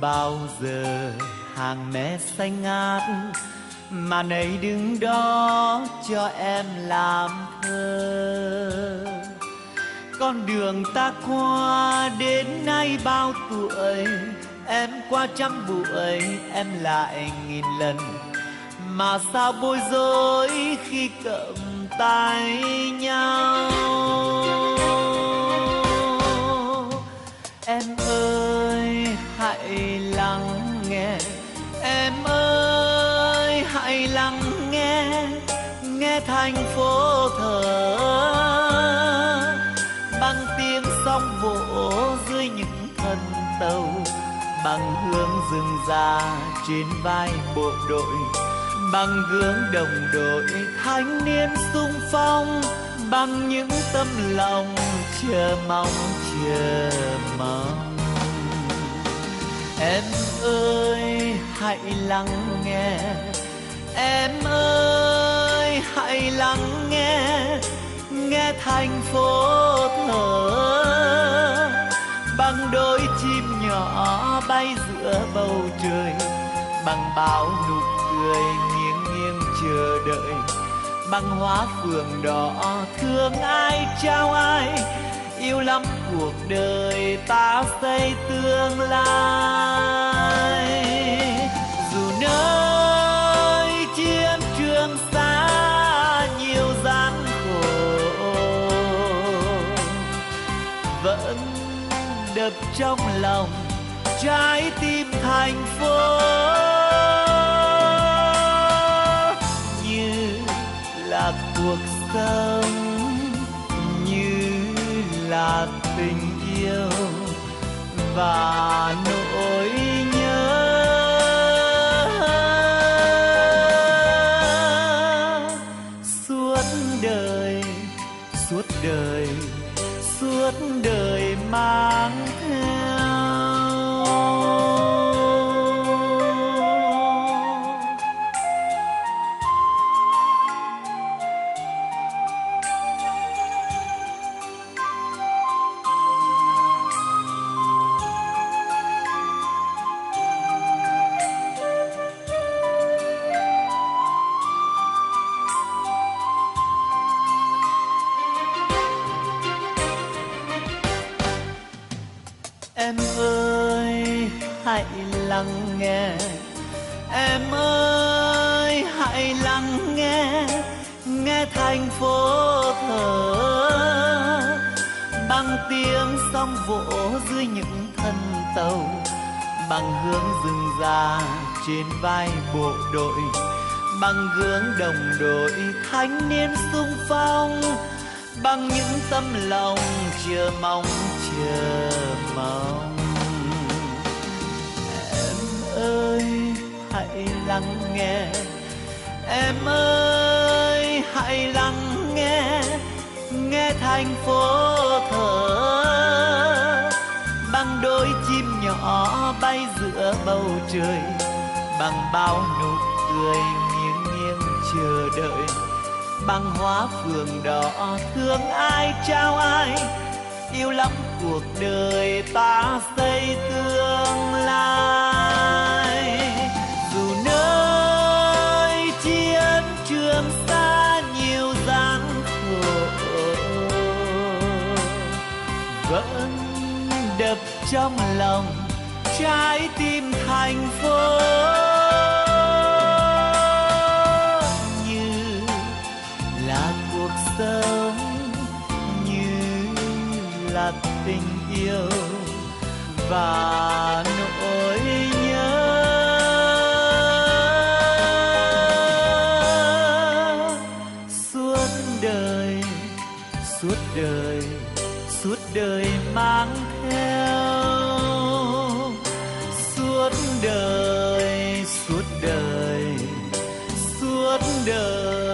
bao giờ hàng mé xanh ngát mà nấy đứng đó cho em làm thơ. Con đường ta qua đến nay bao tuổi, em qua trăm bụi em lại nghìn lần, mà sao bối rối khi cầm tay nhau. Em ơi hãy lắng nghe, em ơi hãy lắng nghe, nghe thành phố thở bằng tiếng sóng vỗ dưới những thân tàu, bằng hương rừng già trên vai bộ đội, bằng gương đồng đội thanh niên xung phong, bằng những tấm lòng chờ mong chờ mong. Em ơi hãy lắng nghe, em ơi hãy lắng nghe, nghe thành phố thở bằng đôi chim nhỏ bay giữa bầu trời, bằng bao nụ cười chờ đợi, bằng hóa phường đỏ thương ai trao ai, yêu lắm cuộc đời ta xây tương lai. Dù nơi chiến trường xa nhiều gian khổ, vẫn đập trong lòng trái tim thành phố, cuộc sống như là tình yêu và nỗi nhớ. Suốt đời, suốt đời mang nghe. Em ơi hãy lắng nghe, nghe thành phố thở bằng tiếng sóng vỗ dưới những thân tàu, bằng hướng rừng già trên vai bộ đội, bằng gương đồng đội thanh niên xung phong, bằng những tấm lòng chờ mong chờ mong. Hãy lắng nghe, em ơi hãy lắng nghe, nghe thành phố thở bằng đôi chim nhỏ bay giữa bầu trời, bằng bao nụ cười nghiêng nghiêng chờ đợi, bằng hóa phường đỏ thương ai trao ai, yêu lắm cuộc đời ta xây tương lai. Vẫn đập trong lòng trái tim thành phố, như là cuộc sống, như là tình yêu và nỗi nhớ. Suốt đời, suốt đời mang theo, suốt đời, suốt đời, suốt đời.